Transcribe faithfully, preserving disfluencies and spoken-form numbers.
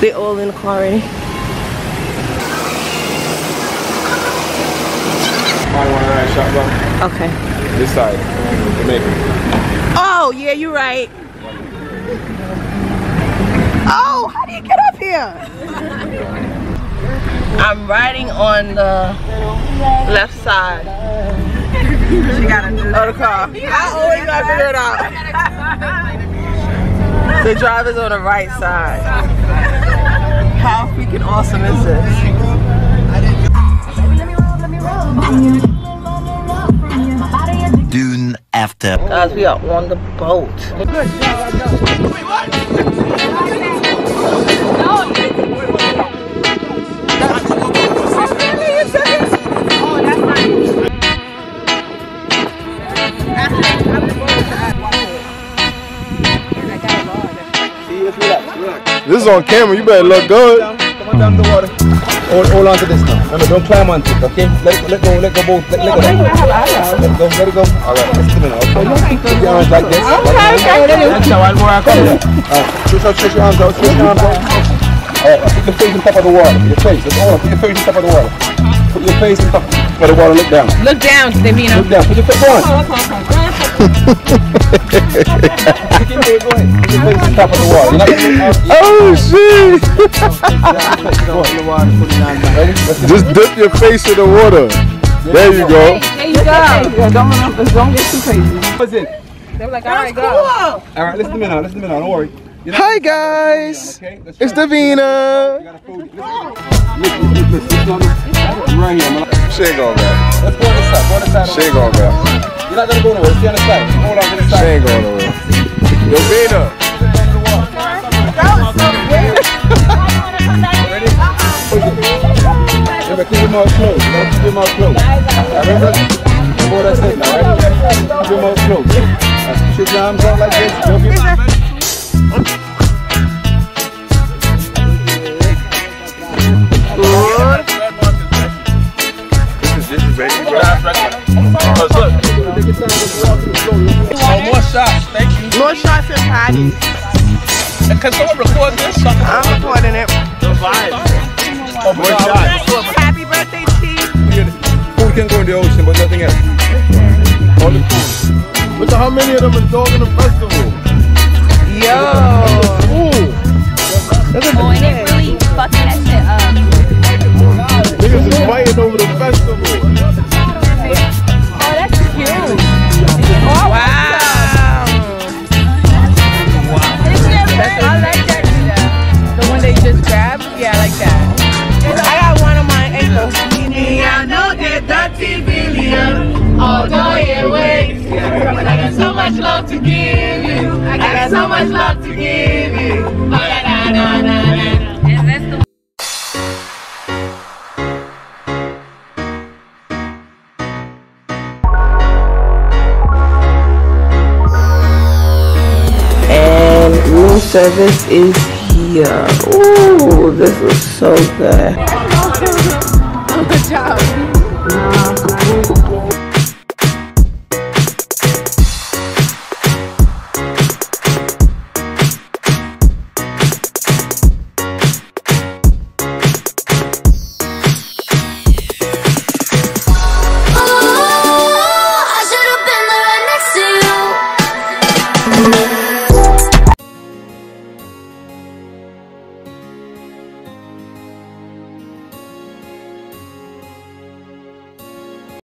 They're all in the car already. Okay. This side. Oh, yeah, you're right. Oh, how do you get up here? I'm riding on the left side. She got another car. I always gotta figure it out. The driver's on the right side. How freaking awesome is this? Dune after. Guys, we are on the boat. This is on camera, you better look good. Come on down to the water. Hold, hold on to this now. No, no, don't climb onto it, okay? Let it, let go, let go, both. Let, let go. Let go, let it go. All right, let's do it now. Okay? Keep your arms like this. Okay, okay. Let's go, one more. All right, switch out, switch your arms out, switch your arms out. All right, put your face on top of the water. Your face, that's all. Put your face on top of the water. Put your face on top of the water, look down. Look down, Davina. Look down, put your face on. Oh shit! Just dip your face in the water. There you go. There you go. Don't get too crazy. What's it? They're like, all right, go. All right, listen to me now. Listen to me now. Don't worry. Hi guys. It's Davina. Shake on that. Let's go on this side. Go on this side. Shake on that. You're not gonna go nowhere. Stay on the side. Hold on to the side. She ain't going nowhere. Yo, Davina. Ready? Remember, keep your mouth closed. Keep your mouth closed. Remember? Before that's it, now, right? Keep your mouth closed. Shake your arms out like this. Don't be This is this is ready. What's up? Oh, more shots, thank you. More shots and parties. Can someone record this? I'm recording it. The vibe. Oh, more shots. Happy birthday, Steve. Food can go in the ocean, but nothing else. All the food. Look at how many of them involved in the festival. Yo. Ooh. Oh, and it really fucking that shit up. Niggas is fighting over the festival. Love to give you. I got, I got so much love to give you. Oh, na, na, na, na. And room service is here. Ooh, this is so good. Good job.